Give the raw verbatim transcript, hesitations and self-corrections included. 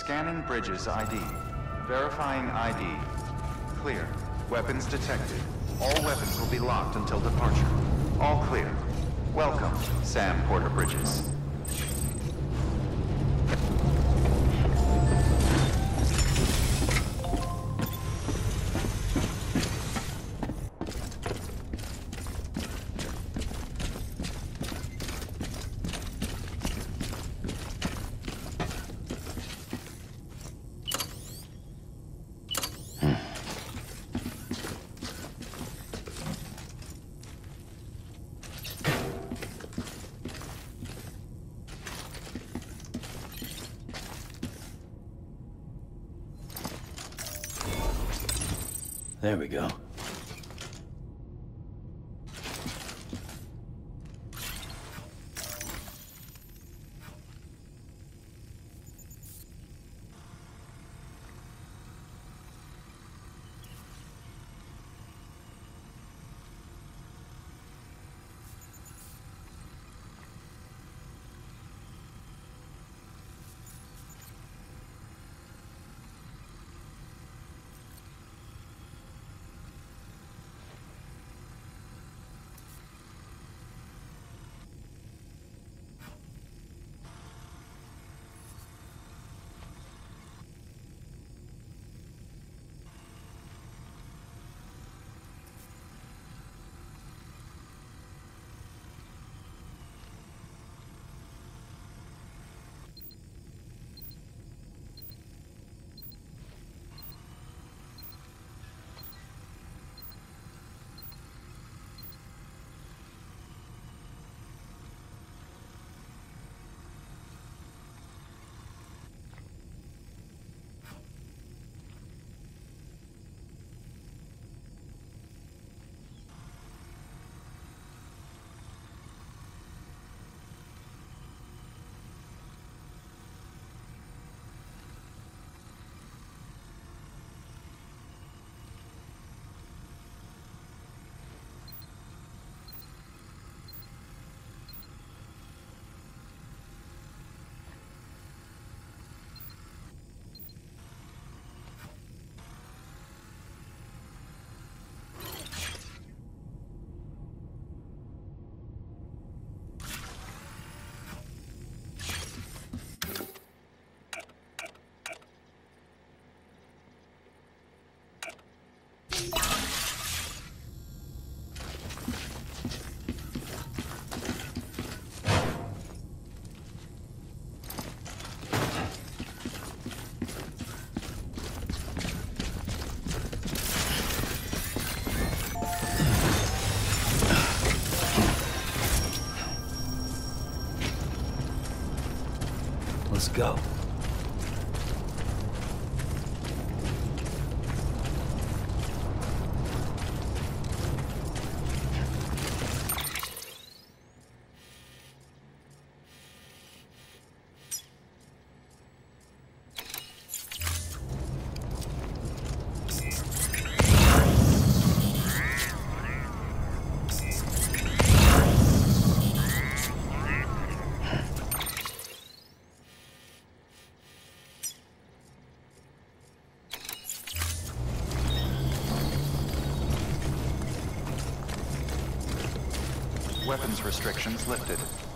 Scanning Bridges I D. Verifying I D. Clear. Weapons detected. All weapons will be locked until departure. All clear. Welcome, Sam Porter Bridges. There we go. Let's go. Weapons restrictions lifted.